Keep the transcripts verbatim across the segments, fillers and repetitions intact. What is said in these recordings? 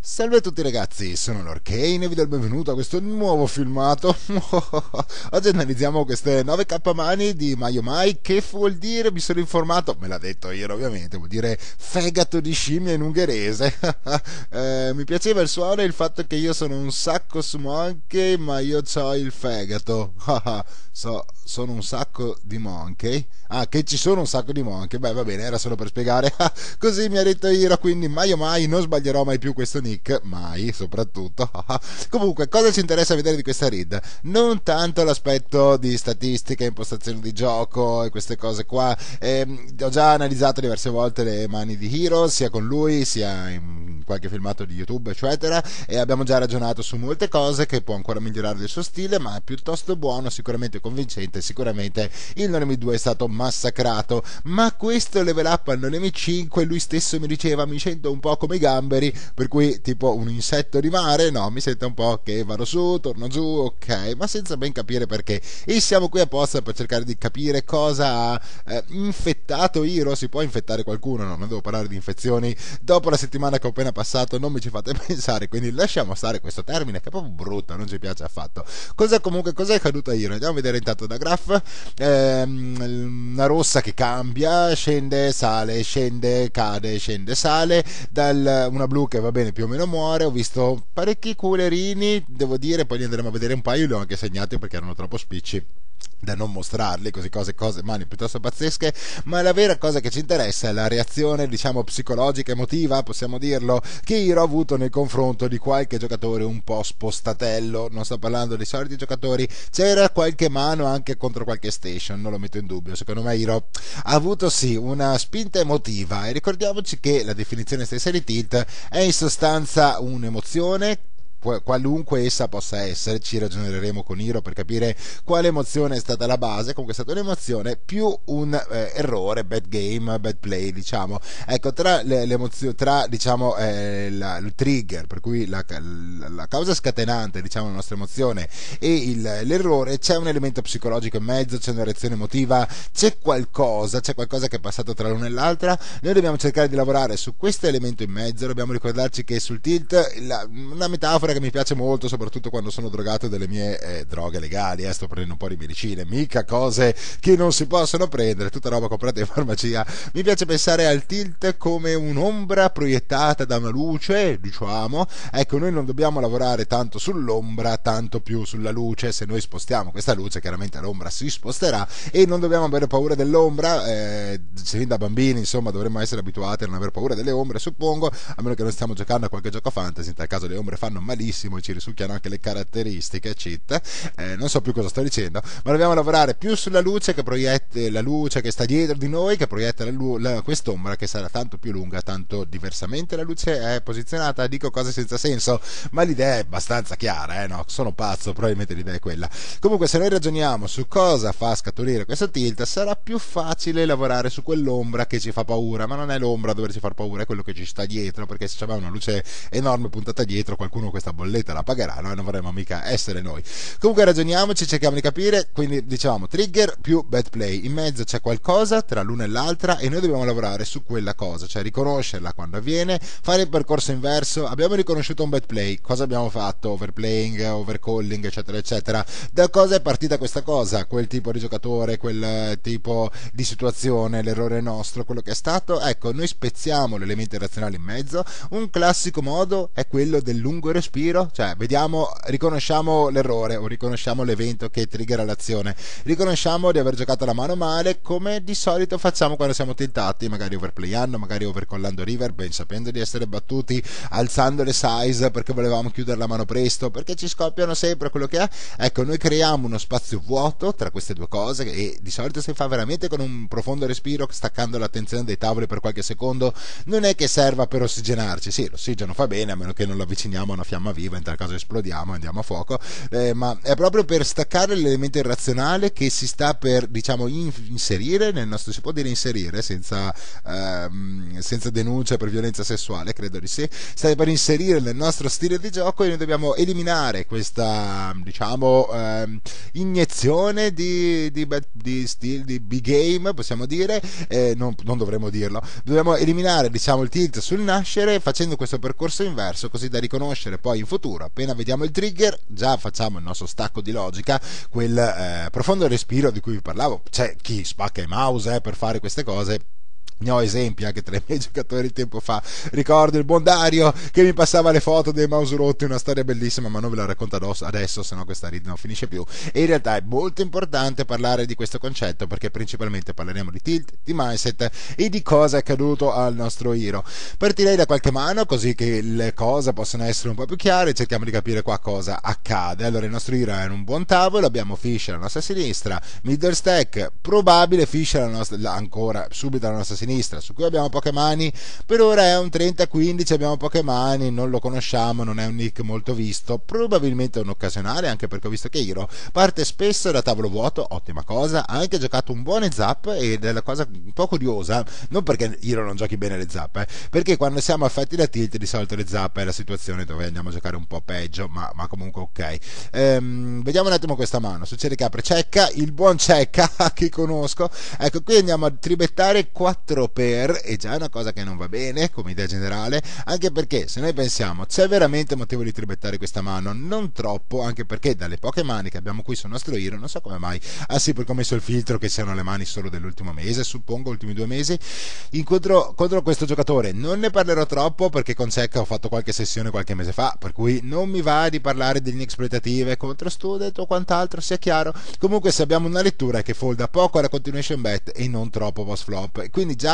Salve a tutti ragazzi, sono lordkhain e vi do il benvenuto a questo nuovo filmato. Oggi analizziamo queste nove kappa mani di Majomáj, che vuol dire, mi sono informato, me l'ha detto Hiro ovviamente, vuol dire fegato di scimmia in ungherese. eh, mi piaceva il suono e il fatto che io sono un sacco su monkey, ma io ho il fegato. so, sono un sacco di monkey, ah che ci sono un sacco di monkey, beh va bene, era solo per spiegare. Così mi ha detto Hiro, quindi Majomáj, non sbaglierò mai più questo nick, mai soprattutto. Comunque, cosa ci interessa vedere di questa read? Non tanto l'aspetto di statistica, impostazione di gioco e queste cose qua. eh, ho già analizzato diverse volte le mani di Hiro, sia con lui sia in qualche filmato di YouTube eccetera, e abbiamo già ragionato su molte cose che può ancora migliorare del suo stile, ma è piuttosto buono, sicuramente convincente. Sicuramente il non emme due è stato massacrato, ma questo level up al non emme cinque lui stesso mi diceva mi sento un po' come i gamberi, per cui tipo un insetto di mare, no, mi sento un po' che vado su, torno giù, ok, ma senza ben capire perché. E siamo qui apposta per cercare di capire cosa ha eh, infettato Hiro. Si può infettare qualcuno? No, non devo parlare di infezioni dopo la settimana che ho appena passato, non mi ci fate pensare, quindi lasciamo stare questo termine che è proprio brutto, non ci piace affatto. Cosa comunque, cosa è caduto a Hiro? Andiamo a vedere intanto da graph. Ehm, una rossa che cambia, scende, sale, scende, cade, scende, sale, dal, una blu che va bene più o meno muore. Ho visto parecchi culerini, devo dire, poi li andremo a vedere un paio, li ho anche segnati perché erano troppo spicci da non mostrarli, così cose, cose, mani piuttosto pazzesche. Ma la vera cosa che ci interessa è la reazione, diciamo, psicologica, emotiva, possiamo dirlo, che Hiro ha avuto nei confronti di qualche giocatore un po' spostatello. Non sto parlando dei soliti giocatori, c'era qualche mano anche contro qualche station, non lo metto in dubbio. Secondo me Hiro ha avuto sì una spinta emotiva, e ricordiamoci che la definizione stessa di tilt è in sostanza un'emozione, qualunque essa possa essere. Ci ragioneremo con Hiro per capire quale emozione è stata la base. Comunque è stata un'emozione più un eh, errore, bad game, bad play, diciamo. Ecco, tra le, le emozioni, tra diciamo eh, la, il trigger, per cui la, la, la causa scatenante, diciamo, la nostra emozione e l'errore, c'è un elemento psicologico in mezzo, c'è una reazione emotiva, c'è qualcosa, c'è qualcosa che è passato tra l'una e l'altra. Noi dobbiamo cercare di lavorare su questo elemento in mezzo. Dobbiamo ricordarci che sul tilt la, una metafora che mi piace molto, soprattutto quando sono drogato delle mie eh, droghe legali, eh, sto prendendo un po' di medicine, mica cose che non si possono prendere, tutta roba comprata in farmacia. Mi piace pensare al tilt come un'ombra proiettata da una luce, diciamo. Ecco, noi non dobbiamo lavorare tanto sull'ombra, tanto più sulla luce. Se noi spostiamo questa luce, chiaramente l'ombra si sposterà, e non dobbiamo avere paura dell'ombra. eh, se da bambini, insomma, dovremmo essere abituati a non aver paura delle ombre, suppongo, a meno che non stiamo giocando a qualche gioco fantasy, in tal caso le ombre fanno male e ci risucchiano anche le caratteristiche cheat. eh, non so più cosa sto dicendo, ma dobbiamo lavorare più sulla luce che proietta, la luce che sta dietro di noi, che proietta quest'ombra, che sarà tanto più lunga, tanto diversamente la luce è posizionata. Dico cose senza senso, ma l'idea è abbastanza chiara, eh? No, sono pazzo, probabilmente l'idea è quella. Comunque, se noi ragioniamo su cosa fa scaturire questo tilt, sarà più facile lavorare su quell'ombra che ci fa paura. Ma non è l'ombra a doverci far paura, è quello che ci sta dietro, perché se c'è una luce enorme puntata dietro, qualcuno questa bolletta la pagherà, noi non vorremmo mica essere noi. Comunque ragioniamoci, cerchiamo di capire. Quindi diciamo trigger più bad play, in mezzo c'è qualcosa tra l'una e l'altra e noi dobbiamo lavorare su quella cosa, cioè riconoscerla quando avviene, fare il percorso inverso. Abbiamo riconosciuto un bad play, cosa abbiamo fatto? Overplaying, overcalling, eccetera eccetera. Da cosa è partita questa cosa? Quel tipo di giocatore, quel tipo di situazione, l'errore nostro, quello che è stato. Ecco, noi spezziamo l'elemento irrazionale in mezzo. Un classico modo è quello del lungo respiro, cioè vediamo, riconosciamo l'errore o riconosciamo l'evento che triggera l'azione, riconosciamo di aver giocato la mano male, come di solito facciamo quando siamo tiltati, magari overplayando, magari overcollando river, ben sapendo di essere battuti, alzando le size perché volevamo chiudere la mano presto, perché ci scoppiano sempre quello che è. Ecco, noi creiamo uno spazio vuoto tra queste due cose, e di solito si fa veramente con un profondo respiro, staccando l'attenzione dai tavoli per qualche secondo. Non è che serva per ossigenarci, sì, l'ossigeno fa bene, a meno che non lo avviciniamo a una fiamma fiamma viva, in tal caso esplodiamo, andiamo a fuoco, eh, ma è proprio per staccare l'elemento irrazionale che si sta per, diciamo, in inserire nel nostro, si può dire inserire senza, ehm, senza denuncia per violenza sessuale, credo di sì, sta per inserire nel nostro stile di gioco, e noi dobbiamo eliminare questa, diciamo, ehm, iniezione di, di, di stile di big game, possiamo dire, eh, non, non dovremmo dirlo, dobbiamo eliminare, diciamo, il tilt sul nascere facendo questo percorso inverso, così da riconoscere poi in futuro, appena vediamo il trigger già facciamo il nostro stacco di logica, quel eh, profondo respiro di cui vi parlavo. C'è chi spacca i mouse eh, per fare queste cose. Ne ho esempi anche tra i miei giocatori tempo fa. Ricordo il buon Dario che mi passava le foto dei mouse rotti, una storia bellissima, ma non ve la racconto adesso, se no questa read non finisce più. E in realtà è molto importante parlare di questo concetto, perché principalmente parleremo di tilt, di mindset e di cosa è accaduto al nostro Hiro. Partirei da qualche mano, così che le cose possano essere un po' più chiare. Cerchiamo di capire qua cosa accade. Allora, il nostro Hiro è in un buon tavolo, abbiamo Fish alla nostra sinistra, middle stack, probabile Fish alla nostra, ancora subito alla nostra sinistra, su cui abbiamo poche mani. Per ora è un trenta quindici, abbiamo poche mani, non lo conosciamo, non è un nick molto visto, probabilmente è un occasionale, anche perché ho visto che Hiro parte spesso da tavolo vuoto, ottima cosa. Ha anche giocato un buon zap, ed è la cosa un po' curiosa, non perché Hiro non giochi bene le zap, eh, perché quando siamo affetti da tilt di solito le zap è la situazione dove andiamo a giocare un po' peggio, ma, ma comunque ok. Ehm, vediamo un attimo questa mano. Succede che apre cecca, il buon cecca che conosco, ecco qui andiamo a tribettare quattro per, e già è una cosa che non va bene come idea generale, anche perché se noi pensiamo c'è veramente motivo di tribettare questa mano, non troppo, anche perché dalle poche mani che abbiamo qui sul nostro Hiro, non so come mai ha sempre commesso il filtro che siano le mani solo dell'ultimo mese, suppongo ultimi due mesi, incontro contro questo giocatore non ne parlerò troppo, perché con Cecca ho fatto qualche sessione qualche mese fa, per cui non mi va di parlare delle exploitative contro student o quant'altro, sia chiaro. Comunque, se abbiamo una lettura che folda poco alla continuation bet e non troppo post flop, quindi già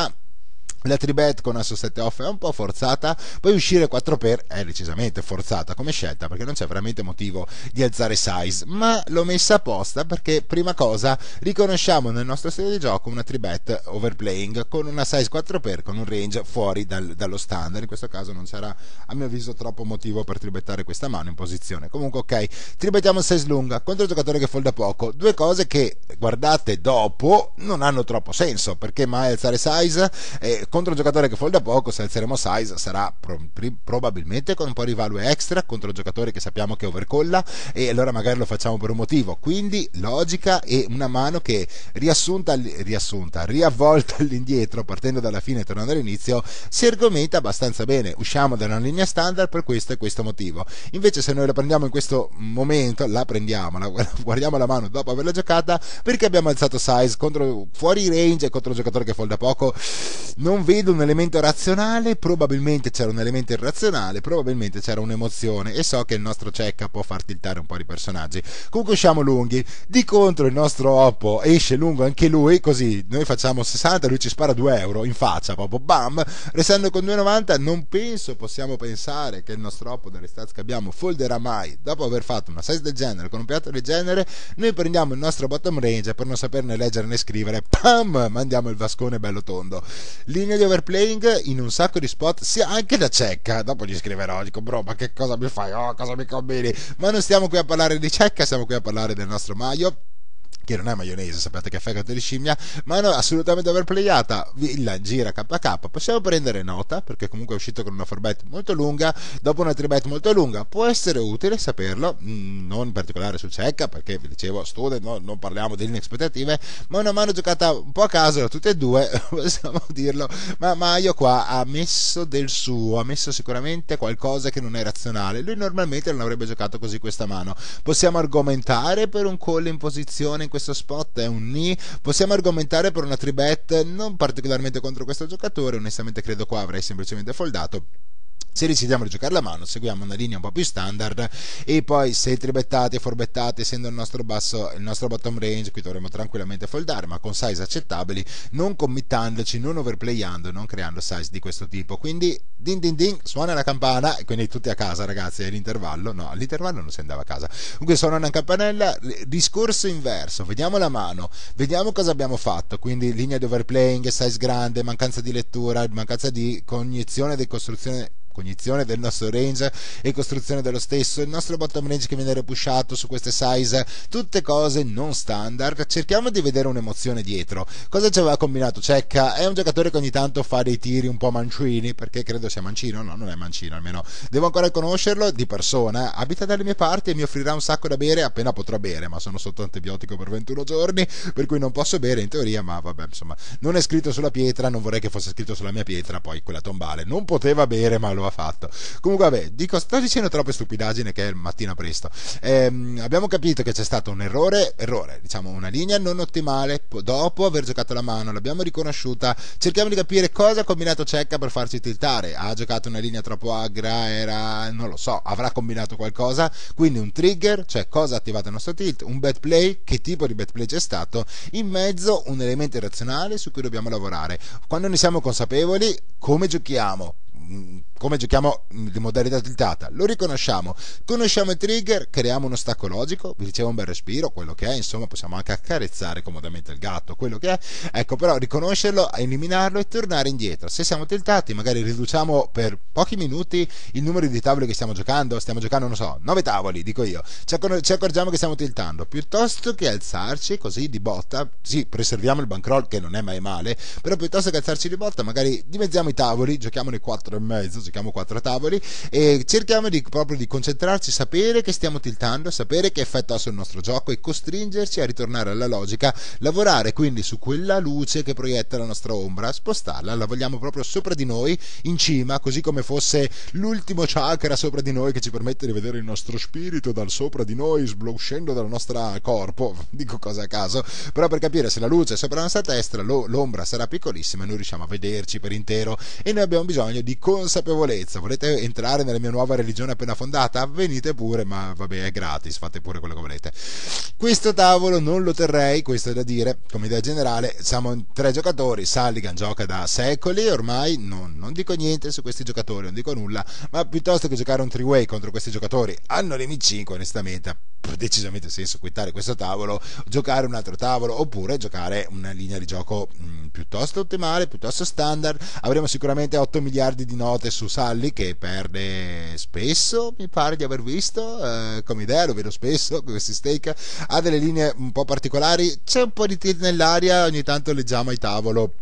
la tribet con asso sette off è un po' forzata, poi uscire quattro per è decisamente forzata come scelta, perché non c'è veramente motivo di alzare size, ma l'ho messa apposta perché, prima cosa, riconosciamo nel nostro stile di gioco una tribet overplaying con una size quattro per con un range fuori dal, dallo standard. In questo caso non c'era, a mio avviso, troppo motivo per tribettare questa mano in posizione. Comunque ok, tribettiamo size lunga contro il giocatore che folda poco, due cose che, guardate dopo, non hanno troppo senso, perché mai alzare size eh, contro un giocatore che folda poco. Se alzeremo size sarà pro probabilmente con un po' di value extra contro un giocatore che sappiamo che overcolla, e allora magari lo facciamo per un motivo. Quindi logica, e una mano che riassunta, riassunta riavvolta all'indietro, partendo dalla fine e tornando all'inizio, si argomenta abbastanza bene. Usciamo da una linea standard per questo e questo motivo. Invece se noi la prendiamo in questo momento, la prendiamo, la, guardiamo la mano dopo averla giocata, perché abbiamo alzato size contro, fuori range, e contro un giocatore che folda poco, non vedo un elemento razionale. Probabilmente c'era un elemento irrazionale, probabilmente c'era un'emozione, e so che il nostro check può far tiltare un po' di personaggi. Comunque usciamo lunghi, di contro il nostro oppo esce lungo anche lui, così noi facciamo sessanta, lui ci spara due euro in faccia, proprio bam, restando con due novanta. Non penso possiamo pensare che il nostro oppo, dalle stats che abbiamo, folderà mai dopo aver fatto una size del genere con un piatto del genere. Noi prendiamo il nostro bottom range, per non saperne leggere né scrivere, pam, mandiamo il vascone bello tondo. Linea di overplaying in un sacco di spot, sia anche da cecca. Dopo gli scriverò, dico bro, ma che cosa mi fai, oh, cosa mi combini? Ma non stiamo qui a parlare di cecca, stiamo qui a parlare del nostro maio, che non è maionese, sapete che è fegato di scimmia, ma no, assolutamente overplayata. Villa gira K K, possiamo prendere nota, perché comunque è uscito con una four bet molto lunga, dopo una three bet molto lunga. Può essere utile saperlo, non in particolare su cecca, perché vi dicevo, student, no, non parliamo di linee aspettative, ma una mano giocata un po' a caso da tutte e due, possiamo dirlo. Ma Maio qua ha messo del suo, ha messo sicuramente qualcosa che non è razionale. Lui normalmente non avrebbe giocato così questa mano. Possiamo argomentare per un call in posizione, in questo spot è un ni, possiamo argomentare per una three bet non particolarmente contro questo giocatore, onestamente credo qua avrei semplicemente foldato. Se decidiamo di giocare la mano, seguiamo una linea un po' più standard, e poi se tribettati e forbettati, essendo il nostro basso, il nostro bottom range, qui dovremmo tranquillamente foldare, ma con size accettabili, non committandoci, non overplayando, non creando size di questo tipo. Quindi ding ding ding, suona la campana, e quindi tutti a casa, ragazzi, è l'intervallo, no, all'intervallo non si andava a casa. Comunque suona una campanella, discorso inverso, vediamo la mano, vediamo cosa abbiamo fatto. Quindi linea di overplaying, size grande, mancanza di lettura, mancanza di cognizione di costruzione cognizione del nostro range e costruzione dello stesso, il nostro bottom range che viene repushato su queste size, tutte cose non standard. Cerchiamo di vedere un'emozione dietro. Cosa ci aveva combinato Cecca? È un giocatore che ogni tanto fa dei tiri un po' mancini, perché credo sia mancino, no, non è mancino, almeno devo ancora conoscerlo di persona. Abita dalle mie parti e mi offrirà un sacco da bere appena potrò bere, ma sono sotto antibiotico per ventuno giorni, per cui non posso bere in teoria, ma vabbè, insomma, non è scritto sulla pietra, non vorrei che fosse scritto sulla mia pietra, poi quella tombale non poteva bere ma lo ha fatto. Comunque vabbè, dico, sto dicendo troppe stupidaggini che è mattina presto. Ehm, abbiamo capito che c'è stato un errore, errore, diciamo una linea non ottimale, dopo aver giocato la mano l'abbiamo riconosciuta, cerchiamo di capire cosa ha combinato Cecca per farci tiltare. Ha giocato una linea troppo aggra, era, non lo so, avrà combinato qualcosa, quindi un trigger, cioè cosa ha attivato il nostro tilt, un bad play, che tipo di bad play c'è stato, in mezzo un elemento irrazionale su cui dobbiamo lavorare. Quando ne siamo consapevoli, come giochiamo? Come giochiamo di modalità tiltata lo riconosciamo, conosciamo il trigger, creiamo uno stacco logico, riceve un bel respiro, quello che è, insomma possiamo anche accarezzare comodamente il gatto, quello che è, ecco, però riconoscerlo, eliminarlo e tornare indietro. Se siamo tiltati magari riduciamo per pochi minuti il numero di tavoli che stiamo giocando, stiamo giocando non so, nove tavoli dico io, ci accorgiamo che stiamo tiltando, piuttosto che alzarci così di botta. Sì, preserviamo il bankroll che non è mai male, però piuttosto che alzarci di botta magari dimezziamo i tavoli, giochiamo nei quattro e mezzo, giochiamo quattro tavoli e cerchiamo di, proprio di concentrarci, sapere che stiamo tiltando, sapere che effetto ha sul nostro gioco e costringerci a ritornare alla logica, lavorare quindi su quella luce che proietta la nostra ombra, spostarla, la vogliamo proprio sopra di noi, in cima, così come fosse l'ultimo chakra sopra di noi che ci permette di vedere il nostro spirito dal sopra di noi, sblocchendo dal nostro corpo, dico cosa a caso, però per capire se la luce è sopra la nostra testa, l'ombra sarà piccolissima e noi riusciamo a vederci per intero, e noi abbiamo bisogno di consapevolezza. Volete entrare nella mia nuova religione appena fondata? Venite pure, ma vabbè, è gratis, fate pure quello che volete. Questo tavolo non lo terrei, questo è da dire come idea generale. Siamo tre giocatori, Salligan gioca da secoli ormai, non, non dico niente su questi giocatori, non dico nulla, ma piuttosto che giocare un three way contro questi giocatori hanno le M cinque, onestamente decisamente senso quittare questo tavolo, giocare un altro tavolo, oppure giocare una linea di gioco mh, piuttosto ottimale, piuttosto standard. Avremo sicuramente otto miliardi di note su Sally che perde spesso, mi pare di aver visto, eh, come idea lo vedo spesso con questi stake, ha delle linee un po' particolari, c'è un po' di tilt nell'aria, ogni tanto leggiamo ai tavolo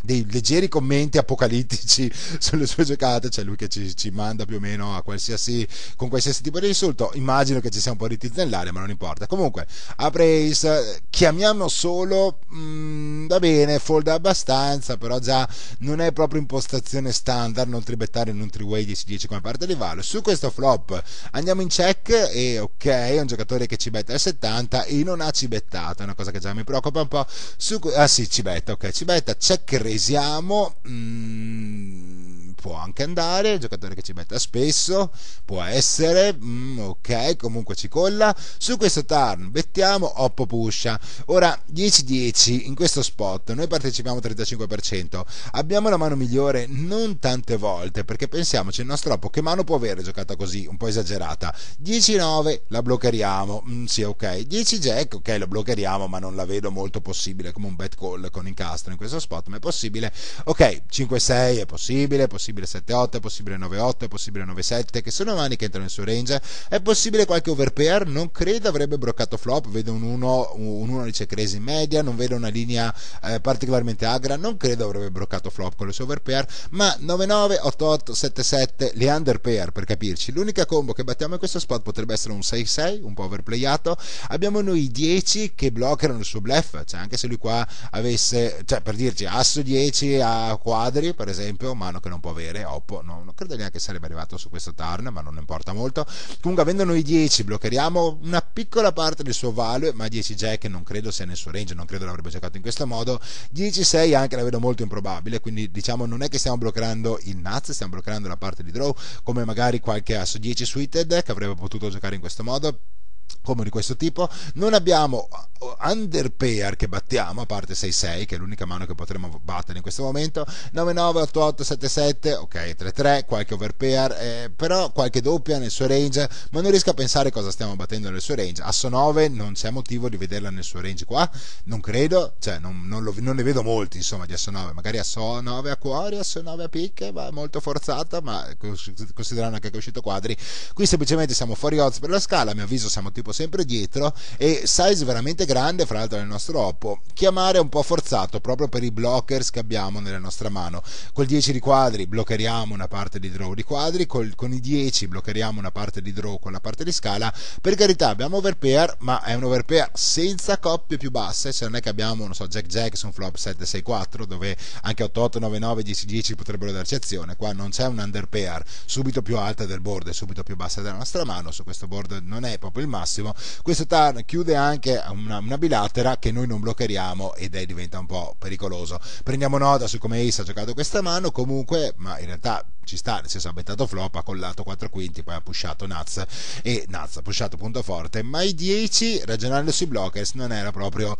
dei leggeri commenti apocalittici sulle sue giocate, cioè lui che ci, ci manda più o meno a qualsiasi, con qualsiasi tipo di insulto. Immagino che ci sia un po' di tilt nell'aria, ma non importa. Comunque a Brace chiamiamo solo mh, va bene, folda abbastanza, però già non è proprio impostazione standard, non tribettare in un three-way dieci dieci come parte di valore. Su questo flop andiamo in check e ok, è un giocatore che ci betta al settanta e non ha cibettato, è una cosa che già mi preoccupa un po'. Su, ah sì, ci betta, ok, ci betta, check resiamo, mm, può anche andare, giocatore che ci metta spesso, può essere, mm, ok, comunque ci colla. Su questo turn bettiamo oppo pusha, ora dieci dieci in questo spot noi partecipiamo trentacinque per cento, abbiamo la mano migliore non tante volte, perché pensiamoci, il nostro oppo che mano può avere giocata così, un po' esagerata, dieci nove la bloccariamo, mm, sì ok, dieci jack ok la bloccariamo, ma non la vedo molto possibile come un bad call con incastro in questo spot, ma è possibile. Possibile. Ok, cinque sei è possibile, è possibile sette otto, è possibile nove otto, è possibile nove sette, che sono mani che entrano nel suo range, è possibile qualche overpair, non credo avrebbe bloccato flop, vedo un uno, un uno di check raise in media, non vedo una linea eh, particolarmente agra, non credo avrebbe bloccato flop con le sue overpair, ma nove nove, otto otto, sette sette, le underpair per capirci, l'unica combo che battiamo in questo spot potrebbe essere un sei sei, un po' overplayato, abbiamo noi dieci che bloccano il suo bluff, cioè anche se lui qua avesse, cioè per dirci asso dieci a quadri per esempio, mano che non può avere oppo, no, non credo neanche sarebbe arrivato su questo turn, ma non importa molto. Comunque avendo noi dieci bloccariamo una piccola parte del suo value, ma dieci jack non credo sia nel suo range, non credo l'avrebbe giocato in questo modo, dieci sei anche la vedo molto improbabile, quindi diciamo non è che stiamo bloccando il nuts, stiamo bloccando la parte di draw, come magari qualche asso dieci suited che avrebbe potuto giocare in questo modo. come di questo tipo. Non abbiamo underpair che battiamo, a parte sei sei che è l'unica mano che potremmo battere in questo momento, nove nove, otto otto, sette sette, ok, tre tre, qualche overpair, eh, però qualche doppia nel suo range, ma non riesco a pensare cosa stiamo battendo nel suo range. Asso nove non c'è motivo di vederla nel suo range qua, non credo, cioè non, non, lo, non ne vedo molti insomma di asso nove, magari asso nove a cuori, asso nove a picche, ma molto forzata, ma considerando anche che è uscito quadri, qui semplicemente siamo fuori odds per la scala, a mio avviso siamo tipo sempre dietro, e size veramente grande fra l'altro nel nostro oppo, chiamare un po' forzato proprio per i blockers che abbiamo nella nostra mano. Col dieci di quadri bloccheriamo una parte di draw di quadri, col, con i dieci bloccheriamo una parte di draw con la parte di scala. Per carità abbiamo overpair, ma è un overpair senza coppie più basse, cioè non è che abbiamo non so jack jack su un flop sette sei quattro dove anche otto otto, nove nove, dieci dieci potrebbero darci azione. Qua non c'è un underpair subito più alta del board e subito più bassa della nostra mano, su questo board non è proprio il massimo. Questo turn chiude anche una, una bilatera che noi non bloccheriamo, ed è diventa un po' pericoloso. Prendiamo nota su come Ace ha giocato questa mano comunque, ma in realtà ci sta, nel senso ha bettato flop, ha collato quattro quinti, poi ha pushato nuts, e nuts ha pushato punto forte, ma i dieci ragionando sui blockers non era proprio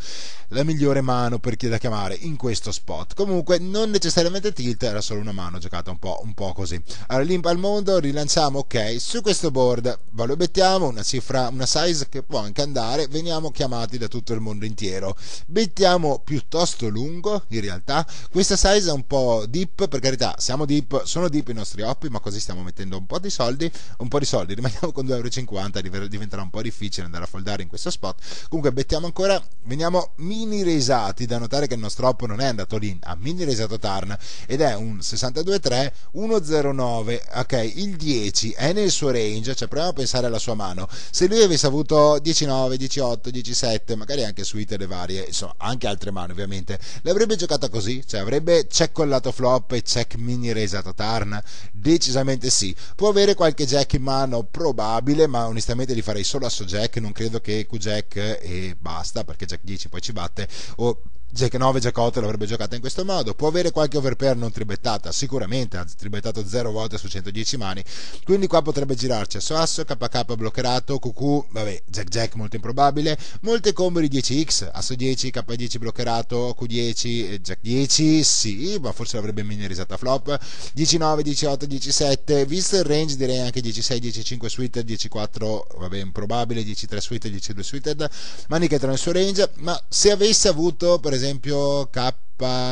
la migliore mano per chi da chiamare in questo spot. Comunque non necessariamente tilt, era solo una mano giocata un po', un po' così. Allora limpa al mondo, rilanciamo, ok, su questo board valobettiamo una cifra, una size che può anche andare, veniamo chiamati da tutto il mondo intero, bettiamo piuttosto lungo in realtà, questa size è un po' deep, per carità siamo deep, sono deep in nostri oppi, ma così stiamo mettendo un po' di soldi, un po' di soldi, rimaniamo con due euro e cinquanta, diventerà un po' difficile andare a foldare in questo spot. Comunque bettiamo ancora, veniamo mini resati, da notare che il nostro oppo non è andato lì, ha mini resato turn, ed è un sessantadue tre, uno zero nove, ok, il dieci è nel suo range, cioè proviamo a pensare alla sua mano, se lui avesse avuto diciannove, diciotto, diciassette, magari anche suite le varie, insomma anche altre mani ovviamente, l'avrebbe giocata così, cioè avrebbe check collato flop e check mini resato turn. Decisamente sì, può avere qualche jack in mano probabile, ma onestamente li farei solo asso jack, non credo che Q jack e basta, perché jack dieci poi ci batte, o jack nove, jack otto l'avrebbe giocata in questo modo. Può avere qualche overpair non tribettata sicuramente, ha tribettato zero volte su centodieci mani, quindi qua potrebbe girarci asso asso, K K bloccherato, Q Q, vabbè, jack jack molto improbabile, molte combo di dieci x, asso dieci, K dieci bloccherato, Q dieci, jack dieci, sì, ma forse l'avrebbe minerisata flop, diciannove, diciotto, diciassette, visto il range direi anche diciassei, diciacinque suited, dieci quattro vabbè improbabile, dieci tre suited, dieci due suited, maniche tra nel suo range. Ma se avesse avuto per esempio K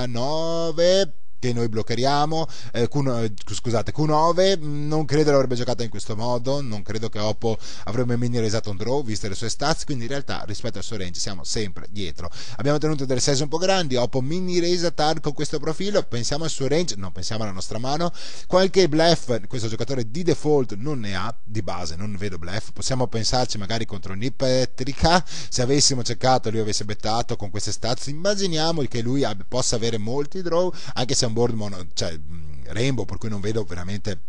nove che noi bloccheriamo, eh, Q, scusate Q nove, non credo l'avrebbe giocata in questo modo, non credo che oppo avrebbe mini resato un draw viste le sue stats, quindi in realtà rispetto al suo range siamo sempre dietro. Abbiamo tenuto delle size un po' grandi, oppo mini resa tar con questo profilo, pensiamo al suo range, non pensiamo alla nostra mano. Qualche bluff questo giocatore di default non ne ha, di base non vedo bluff, possiamo pensarci magari contro Nipetrica, se avessimo cercato lui avesse bettato con queste stats, immaginiamo che lui abbia, possa avere molti draw, anche se un board mono, cioè rainbow, per cui non vedo veramente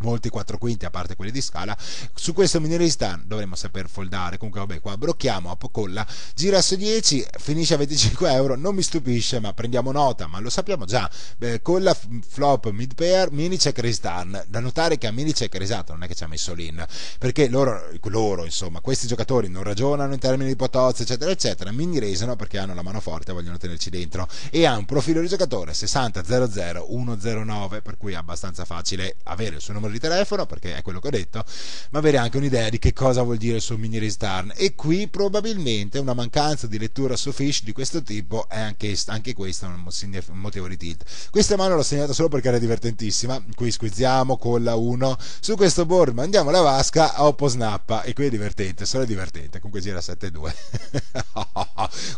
molti quattro quinti a parte quelli di scala. Su questo mini stand dovremmo saper foldare, comunque vabbè, qua blocchiamo, oppo colla, gira su dieci, finisce a venticinque euro, non mi stupisce, ma prendiamo nota, ma lo sappiamo già. Beh, colla flop mid pair mini check raise turn, da notare che a mini check resato non è che ci ha messo l'in, perché loro, loro insomma questi giocatori non ragionano in termini di potozze eccetera eccetera, mini resano perché hanno la mano forte, vogliono tenerci dentro, e ha un profilo di giocatore sessanta zero zero uno zero nove, per cui è abbastanza facile avere il suo numero di telefono, perché è quello che ho detto, ma avere anche un'idea di che cosa vuol dire il suo mini raise turn. E qui probabilmente una mancanza di lettura su fish di questo tipo è anche, anche questo un motivo di tilt. Questa mano l'ho segnata solo perché era divertentissima, qui squizziamo con la uno su questo board, mandiamo la vasca a oppo snappa, e qui è divertente, solo è divertente, comunque gira sette due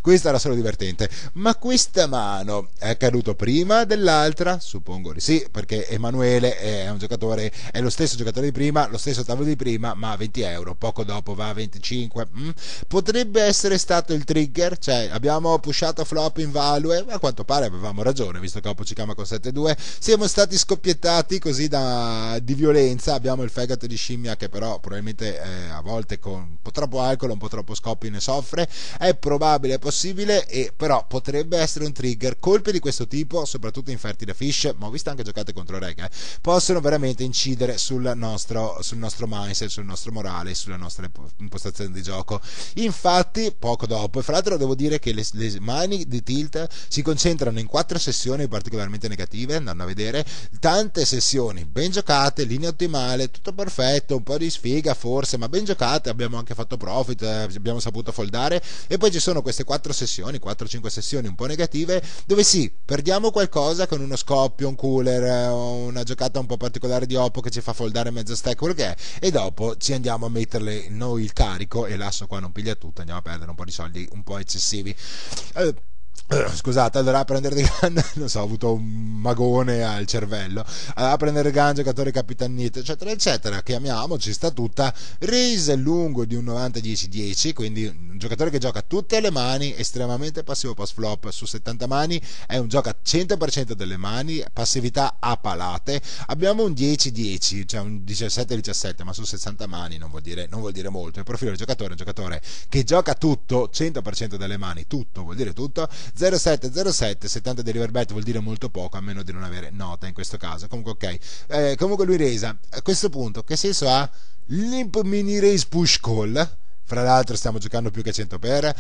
questa era solo divertente. Ma questa mano è accaduto prima dell'altra? Suppongo di sì, perché Emanuele è un giocatore, è lo stesso giocatore di prima, lo stesso tavolo di prima, ma a venti euro, poco dopo va a venticinque. mm. Potrebbe essere stato il trigger, cioè abbiamo pushato flop in value, ma a quanto pare avevamo ragione, visto che oppo ci chiama con sette due, siamo stati scoppiettati così da, di violenza, abbiamo il fegato di scimmia che però probabilmente eh, a volte con un po' troppo alcol, un po' troppo scoppi ne soffre, è probabile probabile è possibile, e però potrebbe essere un trigger. Colpi di questo tipo, soprattutto in Fertile Fish, ma ho visto anche giocate contro Reg, eh, possono veramente incidere sul nostro, sul nostro mindset, sul nostro morale, sulla nostra impostazione di gioco. Infatti poco dopo, e fra l'altro devo dire che le, le mani di Tilt si concentrano in quattro sessioni particolarmente negative, andando a vedere tante sessioni ben giocate, linea ottimale, tutto perfetto, un po' di sfiga forse, ma ben giocate, abbiamo anche fatto profit, abbiamo saputo foldare, e poi ci sono queste quattro sessioni, quattro cinque sessioni un po' negative, dove sì, perdiamo qualcosa con uno scoppio, un cooler, una giocata un po' particolare di Oppo che ci fa foldare mezzo stack, quello che è, e dopo ci andiamo a metterle noi il carico, e l'asso qua non piglia tutto, andiamo a perdere un po' di soldi un po' eccessivi. Eh, scusate, allora a prendere dei gun, non so, ho avuto un magone al cervello, allora a prendere gun, giocatori capitannito eccetera eccetera, chiamiamoci, sta tutta. Raise lungo di un novanta dieci dieci, quindi un giocatore che gioca tutte le mani, estremamente passivo post flop su settanta mani, è un gioca cento per cento delle mani, passività a palate. Abbiamo un dieci dieci, cioè un diciassette diciassette, ma su sessanta mani non vuol dire, non vuol dire molto. Il profilo del giocatore è un giocatore che gioca tutto, cento per cento delle mani, tutto vuol dire tutto. Zero sette zero sette, settanta di river bet vuol dire molto poco, a meno di non avere nota in questo caso. Comunque ok, eh, comunque lui resa. A questo punto che senso ha l'imp mini raise push call? Fra l'altro stiamo giocando più che cento per,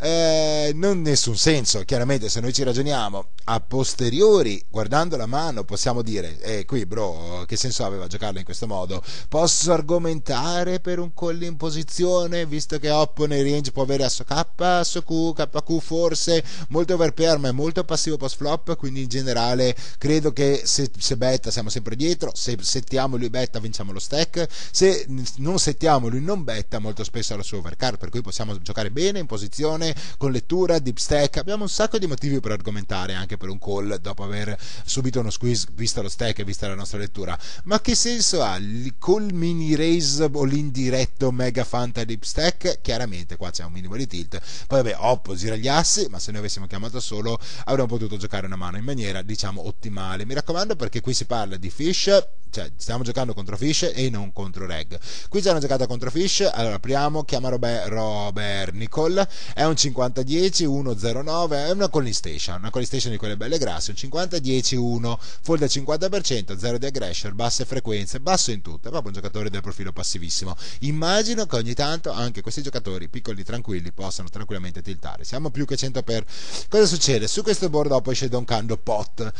eh, non nessun senso. Chiaramente se noi ci ragioniamo a posteriori, guardando la mano, possiamo dire, eh, qui bro, che senso aveva giocarla in questo modo? Posso argomentare per un call in posizione, visto che Oppo nei range può avere asso K, asso Q, K Q forse, molto overpair, ma è molto passivo post flop, quindi in generale credo che se, se betta siamo sempre dietro, se settiamo lui betta vinciamo lo stack, se non settiamo lui non betta molto spesso alla sua overcard, per cui possiamo giocare bene in posizione, con lettura, deep stack. Abbiamo un sacco di motivi per argomentare anche per un call dopo aver subito uno squeeze, vista lo stack e vista la nostra lettura. Ma che senso ha il call mini raise o l'indiretto mega fanta deep stack? Chiaramente qua c'è un minimo di tilt, poi vabbè Oppo gira gli assi, ma se noi avessimo chiamato solo avremmo potuto giocare una mano in maniera diciamo ottimale. Mi raccomando, perché qui si parla di Fish, cioè stiamo giocando contro Fish e non contro Reg. Qui c'è una giocata contro Fish, allora apriamo, chiama Robert, Robert Nicol, è un cinquanta dieci, uno zero nove, è una calling station, una calling station di quelle belle grasse, un cinquanta dieci uno, fold al cinquanta per cento, zero di aggression, basse frequenze, basso in tutto, è proprio un giocatore del profilo passivissimo. Immagino che ogni tanto anche questi giocatori piccoli tranquilli possano tranquillamente tiltare, siamo più che cento per. Cosa succede? Su questo board dopo esce donkando pot,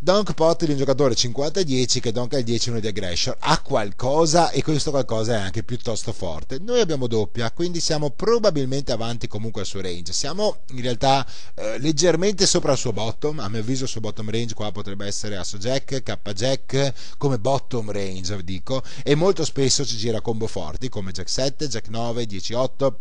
donk pot di un giocatore cinquanta dieci che donka il dieci uno di aggression, ha qualcosa, e questo qualcosa è anche piuttosto forte. Noi abbiamo doppia, quindi siamo probabilmente avanti comunque al suo range, siamo in realtà eh, leggermente sopra il suo bottom, a mio avviso il suo bottom range qua potrebbe essere asso jack, K jack come bottom range dico, e molto spesso ci gira combo forti come jack sette, jack nove, dieci otto,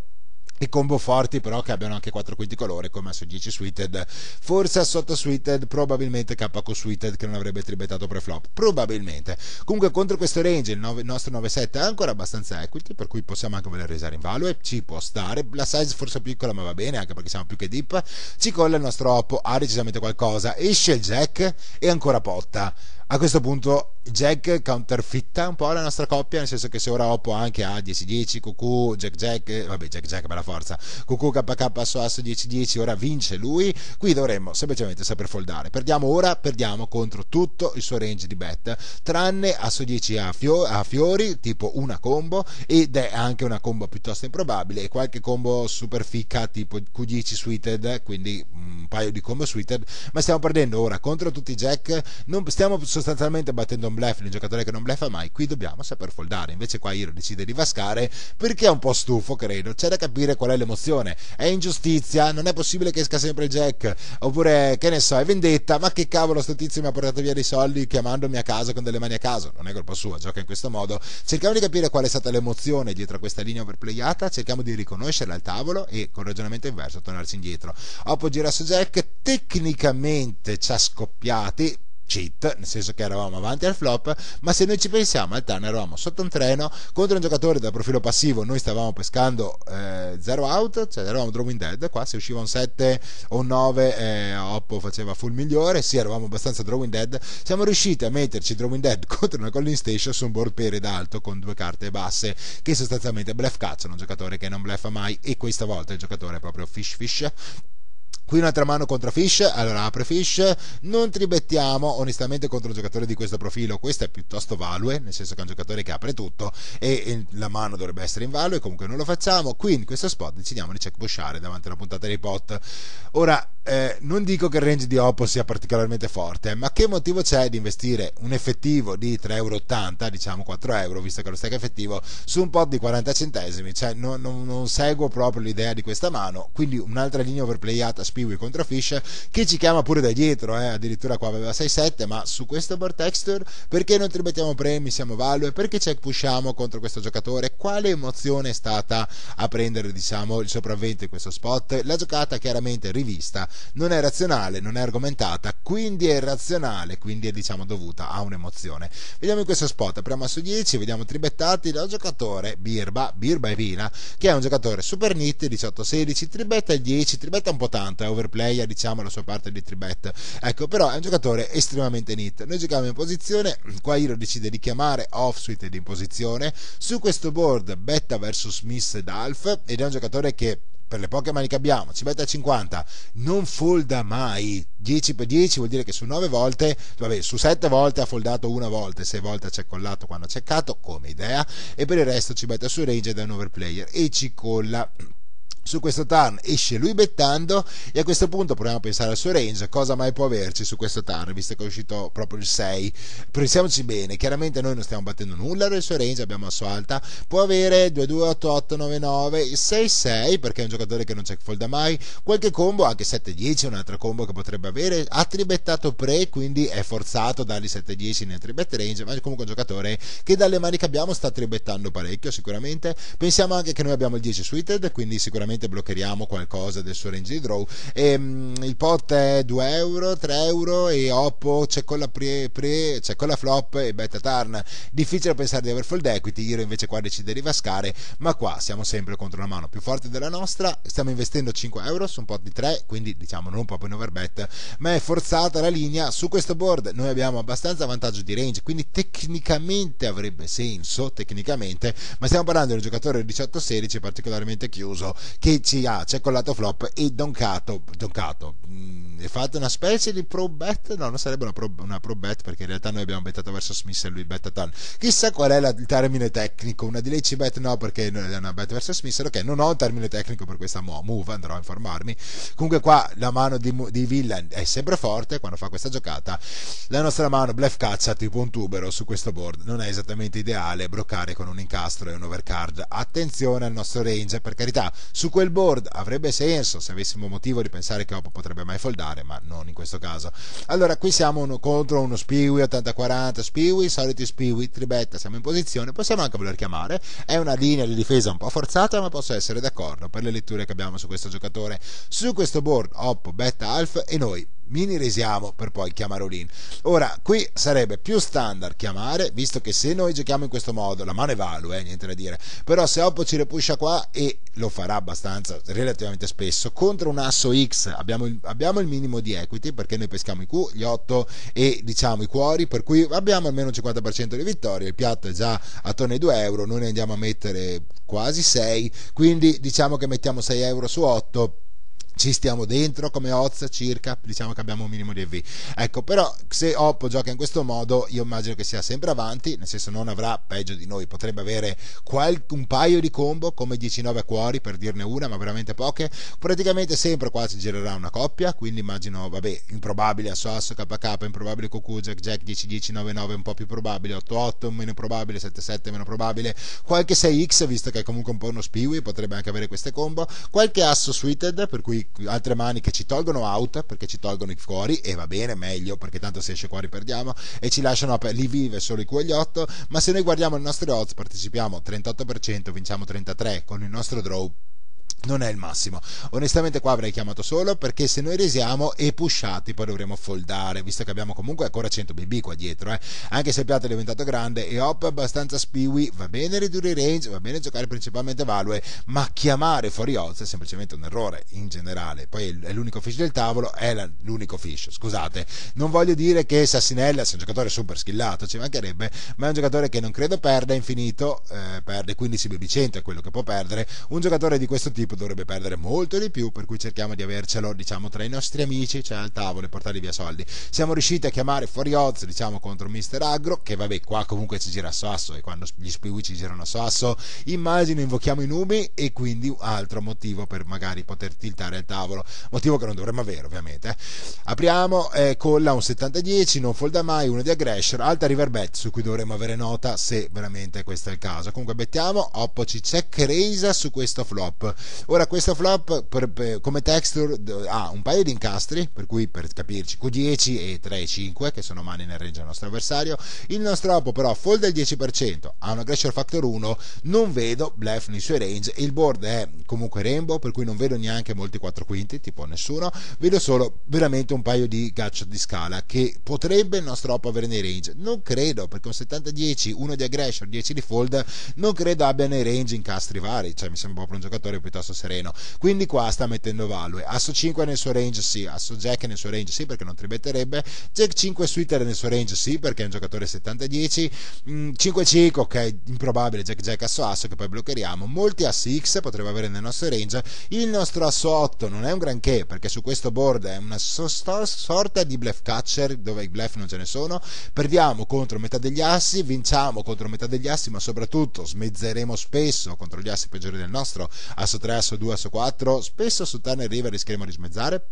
e combo forti però che abbiano anche quattro quinti colore come asso dieci suited, forse asso otto suited, probabilmente K Q suited che non avrebbe tribettato preflop, probabilmente. Comunque contro questo range il, nove, il nostro nove sette è ancora abbastanza equity, per cui possiamo anche voler risare in value, ci può stare, la size forse piccola ma va bene anche perché siamo più che deep. Ci colla il nostro Oppo, ha decisamente qualcosa, esce il jack e ancora potta. A questo punto Jack counterfitta un po' la nostra coppia, nel senso che se ora Oppo anche ha dieci dieci, Q Q, Jack Jack, vabbè Jack Jack per la forza, Q Q, K K, asso asso dieci dieci, ora vince lui, qui dovremmo semplicemente saper foldare. Perdiamo ora, perdiamo contro tutto il suo range di bet, tranne asso dieci a, fio- a fiori, tipo una combo, ed è anche una combo piuttosto improbabile, e qualche combo super ficca tipo Q dieci suited, quindi un paio di combo suited, ma stiamo perdendo ora contro tutti i Jack, non stiamo sostanzialmente battendo un bluff di un giocatore che non bluffa mai. Qui dobbiamo saper foldare, invece qua Hiro decide di vascare perché è un po' stufo, credo. C'è da capire qual è l'emozione, è ingiustizia, non è possibile che esca sempre il jack, oppure che ne so, è vendetta, ma che cavolo sto tizio mi ha portato via dei soldi chiamandomi a casa con delle mani a caso, non è colpa sua, gioca in questo modo. Cerchiamo di capire qual è stata l'emozione dietro a questa linea overplayata, cerchiamo di riconoscerla al tavolo e con ragionamento inverso tornarci indietro. Oppo girasso jack, tecnicamente ci ha scoppiati, cheat, nel senso che eravamo avanti al flop, ma se noi ci pensiamo al turn eravamo sotto un treno contro un giocatore dal profilo passivo, noi stavamo pescando zero eh, out, cioè eravamo draw in dead. Qua se usciva un sette o un nove eh, Oppo faceva full migliore, sì eravamo abbastanza draw in dead, siamo riusciti a metterci draw in dead contro una calling station su un board pair ed alto con due carte basse che sostanzialmente bluff cacciano, un giocatore che non bluffa mai, e questa volta il giocatore è proprio Fish Fish. Qui un'altra mano contro Fish, allora apre Fish, non tribettiamo onestamente contro un giocatore di questo profilo, questo è piuttosto value, nel senso che è un giocatore che apre tutto e, e la mano dovrebbe essere in value, comunque non lo facciamo, qui in questo spot decidiamo di check pushare davanti alla puntata dei pot. Ora eh, non dico che il range di Oppo sia particolarmente forte, ma che motivo c'è di investire un effettivo di tre virgola ottanta euro, diciamo quattro euro visto che lo stack effettivo, su un pot di quaranta centesimi, cioè non, non, non seguo proprio l'idea di questa mano. Quindi un'altra linea overplayata Spiwi contro Fish che ci chiama pure da dietro, eh? Addirittura qua aveva sei sette, ma su questo board texture perché non tribettiamo premi, siamo value, perché check pushiamo contro questo giocatore? Quale emozione è stata a prendere, diciamo, il sopravvento in questo spot? La giocata chiaramente rivista non è razionale, non è argomentata, quindi è irrazionale, quindi è, diciamo, dovuta a un'emozione. Vediamo in questo spot, apriamo su dieci, vediamo tribettati dal giocatore Birba, Birba Evina, che è un giocatore super nit, diciotto sedici, tribetta il dieci, tribetta un po' tanto, overplayer, diciamo, la sua parte di tribet, ecco, però è un giocatore estremamente nit. Noi giochiamo in posizione, qua Hiro decide di chiamare offsuit ed in posizione su questo board betta versus miss ed alf, ed è un giocatore che per le poche mani che abbiamo ci betta a cinquanta, non folda mai, dieci per dieci vuol dire che su nove volte, vabbè, su sette volte ha foldato una volta e sei volte ci ha collato quando ha checkato come idea, e per il resto ci betta su range ed è un overplayer e ci colla. Su questo turn esce lui bettando e a questo punto proviamo a pensare al suo range, cosa mai può averci su questo turn visto che è uscito proprio il sei. Pensiamoci bene, chiaramente noi non stiamo battendo nulla, il suo range abbiamo la sua alta, può avere due due otto otto nove nove sei sei perché è un giocatore che non check folda mai, qualche combo anche sette dieci, un'altra combo che potrebbe avere, ha tribettato pre quindi è forzato a dargli sette dieci nel tribet range, ma è comunque un giocatore che dalle mani che abbiamo sta tribettando parecchio sicuramente. Pensiamo anche che noi abbiamo il dieci suited, quindi sicuramente bloccheremo qualcosa del suo range di draw, e, um, il pot è due euro, tre euro e Oppo c'è con la pre, pre c'è con la flop e betta turn, difficile pensare di aver fold equity. Hiro invece qua decide di vascare, ma qua siamo sempre contro una mano più forte della nostra, stiamo investendo cinque euro su un pot di tre, quindi diciamo non proprio in overbet, ma è forzata la linea. Su questo board noi abbiamo abbastanza vantaggio di range, quindi tecnicamente avrebbe senso, tecnicamente, ma stiamo parlando di un giocatore diciotto sedici particolarmente chiuso che ci ha c'è collato flop e doncato, doncato mh, è fatta una specie di pro bet, no non sarebbe una pro, una pro bet perché in realtà noi abbiamo bettato verso Smith e lui betta turn, chissà qual è la, il termine tecnico, una D L C bet no perché è una bet verso Smith, ok non ho un termine tecnico per questa move, andrò a informarmi. Comunque qua la mano di, di Villain è sempre forte quando fa questa giocata, la nostra mano bluff caccia tipo un tubero su questo board, non è esattamente ideale bloccare con un incastro e un overcard. Attenzione al nostro range, per carità, su quel board avrebbe senso se avessimo motivo di pensare che Oppo potrebbe mai foldare, ma non in questo caso. Allora qui siamo uno contro uno Spiwi ottanta quaranta, Spiwi, soliti Spiwi, tribetta, siamo in posizione, possiamo anche voler chiamare, è una linea di difesa un po' forzata ma posso essere d'accordo per le letture che abbiamo su questo giocatore. Su questo board Oppo betta alf e noi mini resiamo per poi chiamare all-in. Ora qui sarebbe più standard chiamare, visto che se noi giochiamo in questo modo la mano è value, eh, niente da dire, però se Oppo ci repusha qua, e lo farà abbastanza relativamente spesso contro un asso X, abbiamo il, abbiamo il minimo di equity perché noi peschiamo i Q, gli otto e diciamo i cuori, per cui abbiamo almeno un cinquanta per cento di vittoria, il piatto è già attorno ai due euro, noi ne andiamo a mettere quasi sei, quindi diciamo che mettiamo sei euro su otto, ci stiamo dentro come odds circa, diciamo che abbiamo un minimo di E V, ecco. Però se Oppo gioca in questo modo io immagino che sia sempre avanti, nel senso non avrà peggio di noi, potrebbe avere qualche, un paio di combo come diciannove cuori per dirne una, ma veramente poche, praticamente sempre qua ci girerà una coppia, quindi immagino, vabbè, improbabile asso asso K K, improbabile Q Q Jack Jack, dieci dieci nove nove un po' più probabile, otto otto meno probabile, sette sette meno probabile, qualche sei X visto che è comunque un po' uno Spiwi, potrebbe anche avere queste combo, qualche asso suited per cui altre mani che ci tolgono out perché ci tolgono i cuori, e va bene, meglio, perché tanto se esce cuori perdiamo, e ci lasciano lì vive solo i Q e gli otto. Ma se noi guardiamo le nostre odds, partecipiamo trentotto per cento, vinciamo trentatré per cento con il nostro draw, non è il massimo. Onestamente qua avrei chiamato solo perché se noi resiamo e pushati poi dovremo foldare, visto che abbiamo comunque ancora cento B B qua dietro, eh. Anche se il piatto è diventato grande e hop abbastanza spiwi, va bene ridurre i range, va bene giocare principalmente value, ma chiamare fuori odds è semplicemente un errore in generale. Poi è l'unico fish del tavolo, è l'unico fish, scusate, non voglio dire che Sassinella sia un giocatore super skillato, ci mancherebbe, ma è un giocatore che non credo perda infinito, eh, perde quindici B B cento è quello che può perdere, un giocatore di questo tipo dovrebbe perdere molto di più, per cui cerchiamo di avercelo, diciamo, tra i nostri amici, cioè al tavolo, e portarli via soldi. Siamo riusciti a chiamare fuori odds, diciamo, contro mister Aggro, che vabbè, qua comunque ci gira a sasso, e quando gli spiwi ci girano a sasso immagino invochiamo i nubi, e quindi altro motivo per magari poter tiltare al tavolo, motivo che non dovremmo avere ovviamente. Apriamo eh, colla un settanta dieci, non folda mai, uno di aggression, alta river bet su cui dovremmo avere nota se veramente questo è il caso. Comunque bettiamo, oppo ci check raise su questo flop. Ora questo flop per, per, come texture ha ah, un paio di incastri, per cui per capirci Q dieci e tre e cinque che sono mani nel range del nostro avversario. Il nostro oppo però folda il dieci per cento, ha un aggression factor uno, non vedo bluff nei suoi range, il board è comunque rainbow per cui non vedo neanche molti quattro quinti, tipo nessuno, vedo solo veramente un paio di gaccio di scala che potrebbe il nostro oppo avere nei range. Non credo, perché un settanta dieci, uno di aggression, dieci di fold, non credo abbia nei range incastri vari, cioè mi sembra proprio un giocatore piuttosto sereno, quindi qua sta mettendo value. Asso cinque nel suo range sì, asso jack nel suo range sì perché non tribetterebbe, jack cinque suited nel suo range sì perché è un giocatore settanta dieci, cinque cinque ok, improbabile, jack jack asso asso che poi bloccheremo, molti asso ics potrebbe avere nel nostro range, il nostro asso otto non è un granché perché su questo board è una so sorta di bluff catcher dove i bluff non ce ne sono, perdiamo contro metà degli assi, vinciamo contro metà degli assi, ma soprattutto smezzeremo spesso contro gli assi peggiori del nostro, asso tre, asso due, asso quattro, spesso su turn e river rischieremo di smezzare.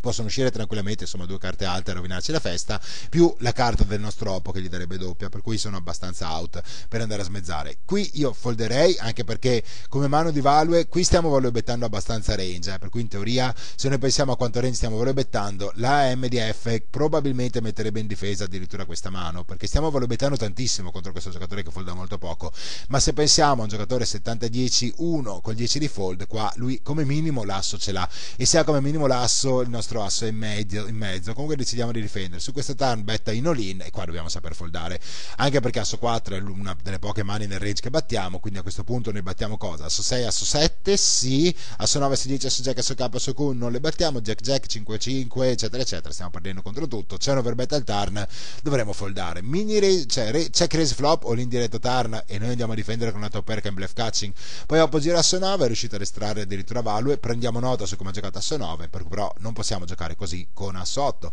Possono uscire tranquillamente, insomma, due carte alte a rovinarci la festa, più la carta del nostro oppo che gli darebbe doppia, per cui sono abbastanza out per andare a smezzare. Qui io folderei, anche perché come mano di value qui stiamo value bettando abbastanza range, eh, per cui in teoria se noi pensiamo a quanto range stiamo value bettando, la M D F probabilmente metterebbe in difesa addirittura questa mano, perché stiamo value bettando tantissimo contro questo giocatore che folda molto poco. Ma se pensiamo a un giocatore settanta dieci uno col dieci di fold, qua lui come minimo l'asso ce l'ha, e se ha come minimo l'asso il nostro asso in mezzo, in mezzo comunque decidiamo di difendere. Su questo turn betta in all in e qua dobbiamo saper foldare, anche perché asso quattro è una delle poche mani nel range che battiamo, quindi a questo punto noi battiamo cosa? asso sei, asso sette sì, asso nove, asso dieci, asso jack, asso kappa, asso queen non le battiamo, jack jack, cinque cinque eccetera eccetera, stiamo perdendo contro tutto, c'è un overbet al turn, dovremo foldare. Mini raise, cioè re, check raise flop o l'indiretto turn e noi andiamo a difendere con una top pair che è un bluff catching. Poi oppo gira asso nove, è riuscito ad estrarre addirittura value, prendiamo nota su come ha giocato asso nove, però non possiamo giocare così con asso otto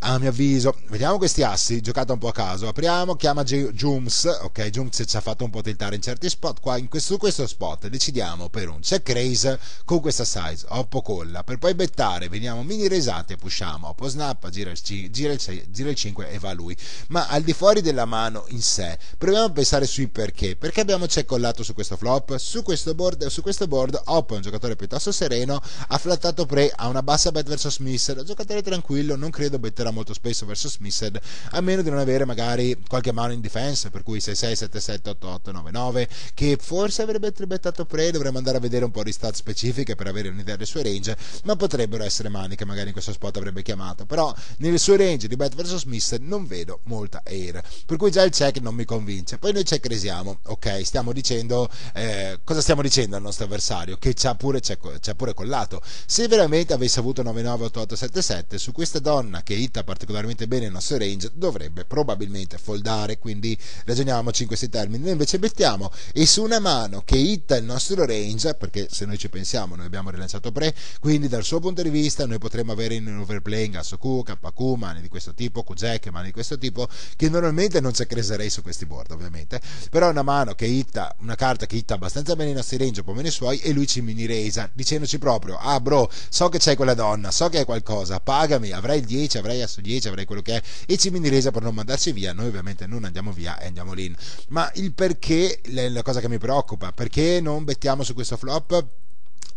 a mio avviso. Vediamo questi assi, giocata un po' a caso. Apriamo, chiama Jooms, ok, Jooms ci ha fatto un po' tiltare in certi spot, qua in questo, questo spot decidiamo per un check raise con questa size, oppo colla, per poi bettare, veniamo mini raisati e pushiamo, oppo snappa, gira il, gira, il sei, gira il cinque e va lui. Ma al di fuori della mano in sé proviamo a pensare sui perché, perché abbiamo check collato su questo flop, su questo board, su questo board oppo è un giocatore piuttosto sereno, ha flattato pre, ha una bassa bet verso Smith, è un giocatore tranquillo, non credo betterà molto spesso verso Smith, a meno di non avere magari qualche mano in difesa, per cui sei sei, sette sette, otto otto, nove nove che forse avrebbe tribettato pre. Dovremmo andare a vedere un po' di stat specifiche per avere un'idea del suo range, ma potrebbero essere mani che magari in questo spot avrebbe chiamato, però nel suo range di bet verso Smith non vedo molta air, per cui già il check non mi convince. Poi noi check raisiamo, ok, stiamo dicendo eh, cosa stiamo dicendo al nostro avversario? Che ci ha pure, pure collato. Se veramente avesse avuto nove nove, otto otto, sette sette su questa donna che hit particolarmente bene il nostro range, dovrebbe probabilmente foldare, quindi ragioniamoci in questi termini. Noi invece bettiamo e su una mano che hitta il nostro range, perché se noi ci pensiamo noi abbiamo rilanciato pre, quindi dal suo punto di vista noi potremmo avere in un overplaying asso Q, K Q, mani di questo tipo, Q jack, mani di questo tipo, che normalmente non ci creserei su questi board ovviamente, però una mano che hitta una carta che hitta abbastanza bene i nostri range, un po' meno i suoi, e lui ci mini raisa dicendoci proprio: ah bro, so che c'è quella donna, so che è qualcosa, pagami, avrai il dieci, avrai asso dieci, avrei quello che è, e ci mini resa per non mandarci via. Noi ovviamente non andiamo via e andiamo lì. Ma il perché è la cosa che mi preoccupa, perché non bettiamo su questo flop?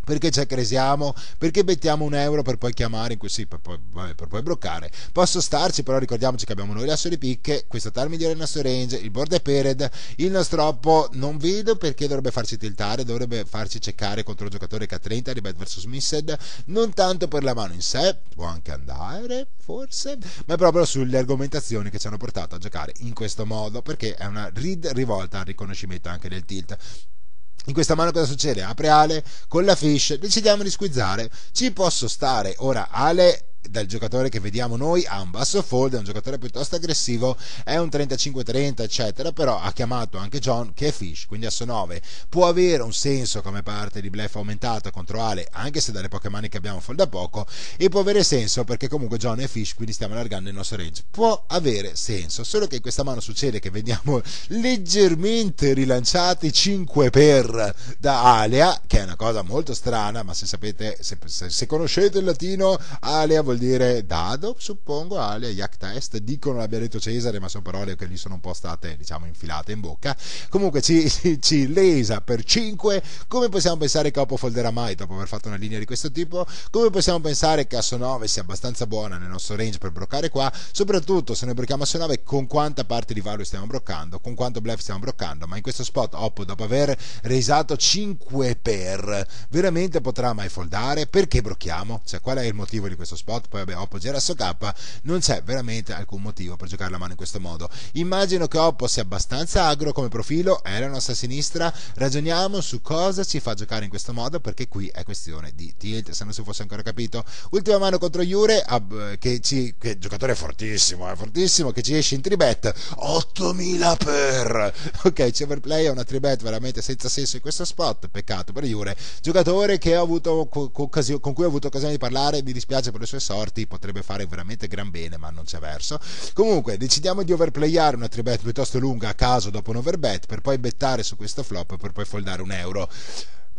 perché ci accresiamo, perché bettiamo un euro per poi chiamare in cui sì, per poi, vabbè, per poi bloccare. Posso starci, però ricordiamoci che abbiamo noi l'asso di picche, questa tar migliore il nostro range, il board è paired, il nostro oppo non vedo perché dovrebbe farci tiltare, dovrebbe farci ceccare contro un giocatore che ha trenta ribet versus missed, non tanto per la mano in sé, può anche andare forse, ma è proprio sulle argomentazioni che ci hanno portato a giocare in questo modo, perché è una read rivolta al riconoscimento anche del tilt. In questa mano cosa succede? Apre Ale con la fish, decidiamo di squizzare, ci posso stare. Ora Ale dal giocatore che vediamo noi ha un basso fold, è un giocatore piuttosto aggressivo, è un trentacinque trenta eccetera, però ha chiamato anche John che è fish, quindi asso nove può avere un senso come parte di bluff aumentato contro Ale, anche se dalle poche mani che abbiamo folda poco, e può avere senso perché comunque John è fish, quindi stiamo allargando il nostro range, può avere senso, solo che in questa mano succede che veniamo leggermente rilanciati cinque per da Alea, che è una cosa molto strana, ma se sapete, se, se, se conoscete il latino, Alea vuol dire dado, suppongo, alia, yacht est, dicono l'abbia detto Cesare, ma sono parole che gli sono un po' state, diciamo, infilate in bocca. Comunque ci, ci, ci lesa per cinque. Come possiamo pensare che Oppo folderà mai dopo aver fatto una linea di questo tipo? Come possiamo pensare che asso nove sia abbastanza buona nel nostro range per bloccare qua? Soprattutto se noi blocchiamo asso nove, con quanta parte di value stiamo bloccando, con quanto bluff stiamo bloccando? Ma in questo spot Oppo, dopo aver resato cinque per, veramente potrà mai foldare? Perché blocchiamo? Cioè, qual è il motivo di questo spot? Poi vabbè, Oppo Gerasso K, non c'è veramente alcun motivo per giocare la mano in questo modo. Immagino che Oppo sia abbastanza agro come profilo, è la nostra sinistra, ragioniamo su cosa ci fa giocare in questo modo, perché qui è questione di tilt, se non si fosse ancora capito. Ultima mano contro Jure, che, ci, che giocatore fortissimo, è fortissimo, che ci esce in tribet ottomila per, ok, c'è overplay, è una tribet veramente senza senso in questo spot, peccato per Jure, giocatore che ho avuto con cui ho avuto occasione di parlare, mi dispiace per le sue sorti, potrebbe fare veramente gran bene, ma non c'è verso. Comunque decidiamo di overplayare una three bet piuttosto lunga a caso dopo un overbet, per poi bettare su questo flop per poi foldare un euro.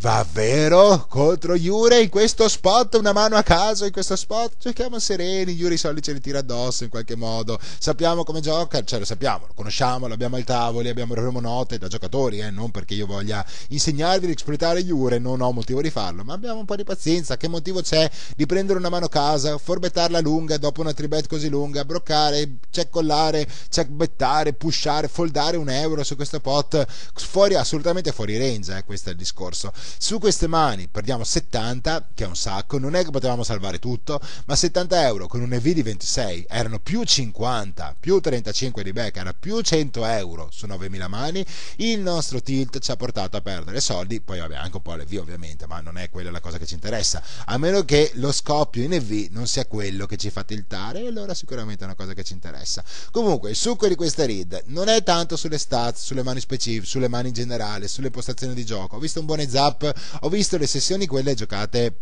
Va vero? Contro Jure in questo spot, una mano a caso in questo spot, giochiamo sereni, Jure i soldi ce li tira addosso in qualche modo, sappiamo come gioca, cioè lo sappiamo, lo conosciamo, lo abbiamo al tavolo, abbiamo note da giocatori, eh? Non perché io voglia insegnarvi di esploitare Jure, non ho motivo di farlo, ma abbiamo un po' di pazienza. Che motivo c'è di prendere una mano a casa, forbettarla lunga dopo una three bet così lunga, bloccare, check collare, check bettare, pushare, foldare un euro su questo pot, fuori, assolutamente fuori range, eh? Questo è il discorso. Su queste mani perdiamo settanta, che è un sacco, non è che potevamo salvare tutto, ma settanta euro con un E V di ventisei erano più cinquanta, più trentacinque di back, era più cento euro su novemila mani. Il nostro tilt ci ha portato a perdere soldi, poi vabbè anche un po' l'E V ovviamente, ma non è quella la cosa che ci interessa, a meno che lo scoppio in E V non sia quello che ci fa tiltare, e allora sicuramente è una cosa che ci interessa. Comunque il succo di questa read non è tanto sulle stats, sulle mani specifiche, sulle mani in generale, sulle postazioni di gioco. Ho visto un buon zap, ho visto le sessioni quelle giocate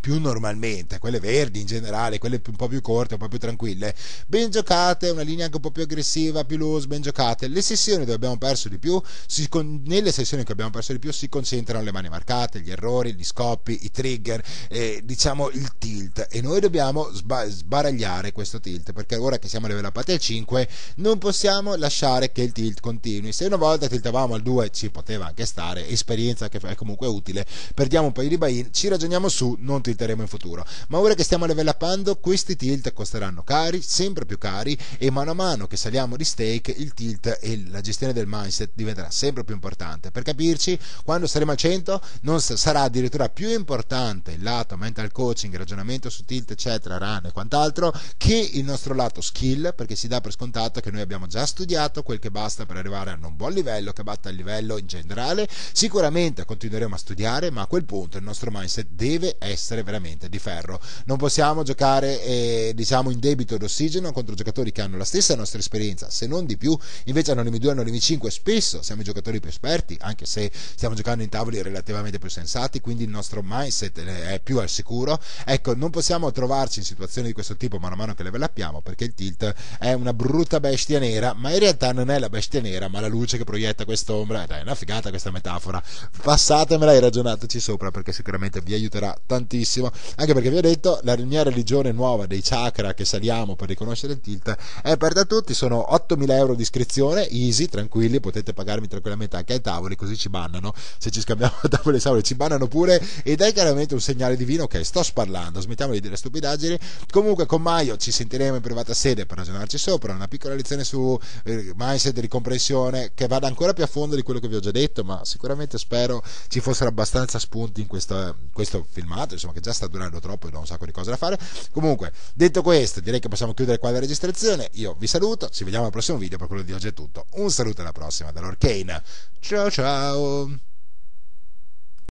più normalmente, quelle verdi in generale, quelle un po' più corte, un po' più tranquille, ben giocate, una linea anche un po' più aggressiva, più loose, ben giocate. Le sessioni dove abbiamo perso di più, si, con, nelle sessioni che abbiamo perso di più si concentrano le mani marcate, gli errori, gli scoppi, i trigger, eh, diciamo il tilt, e noi dobbiamo sba- sbaragliare questo tilt, perché ora che siamo levelapati al cinque non possiamo lasciare che il tilt continui. Se una volta tiltavamo al due ci poteva anche stare, esperienza che è comunque utile, perdiamo un paio di buy-in, ci ragioniamo su, non tilteremo in futuro, ma ora che stiamo levelapando questi tilt costeranno cari, sempre più cari, e mano a mano che saliamo di stake il tilt e la gestione del mindset diventerà sempre più importante. Per capirci, quando saremo al cento non sarà addirittura più importante il lato mental coaching, ragionamento su tilt eccetera, run e quant'altro, che il nostro lato skill, perché si dà per scontato che noi abbiamo già studiato quel che basta per arrivare a un buon livello che batta il livello in generale. Sicuramente continueremo a studiare, ma a quel punto il nostro mindset deve essere veramente di ferro. Non possiamo giocare eh, diciamo in debito d'ossigeno contro giocatori che hanno la stessa nostra esperienza, se non di più. Invece anonimi due, anonimi cinque spesso siamo i giocatori più esperti, anche se stiamo giocando in tavoli relativamente più sensati, quindi il nostro mindset è più al sicuro. Ecco, non possiamo trovarci in situazioni di questo tipo mano a mano che levelappiamo, perché il tilt è una brutta bestia nera, ma in realtà non è la bestia nera, ma la luce che proietta quest'ombra. Dai, è una figata questa metafora, passatemela e ragionateci sopra, perché sicuramente vi aiuterà tantissimo bellissimo, anche perché vi ho detto, la mia religione nuova dei chakra che saliamo per riconoscere il tilt è aperta a tutti, sono ottomila euro di iscrizione, easy, tranquilli, potete pagarmi tranquillamente anche ai tavoli, così ci bannano, se ci scambiamo tavoli e tavoli ci bannano pure, ed è chiaramente un segnale divino che sto sparlando, smettiamo di dire stupidaggini. Comunque con Maio ci sentiremo in privata sede per ragionarci sopra, una piccola lezione su eh, mindset di comprensione che vada ancora più a fondo di quello che vi ho già detto, ma sicuramente spero ci fossero abbastanza spunti in questo, questo filmato, insomma, che già sta durando troppo e ho un sacco di cose da fare. Comunque, detto questo, direi che possiamo chiudere qua la registrazione, io vi saluto, ci vediamo al prossimo video, per quello di oggi è tutto, un saluto alla prossima da Lord Khain, ciao ciao.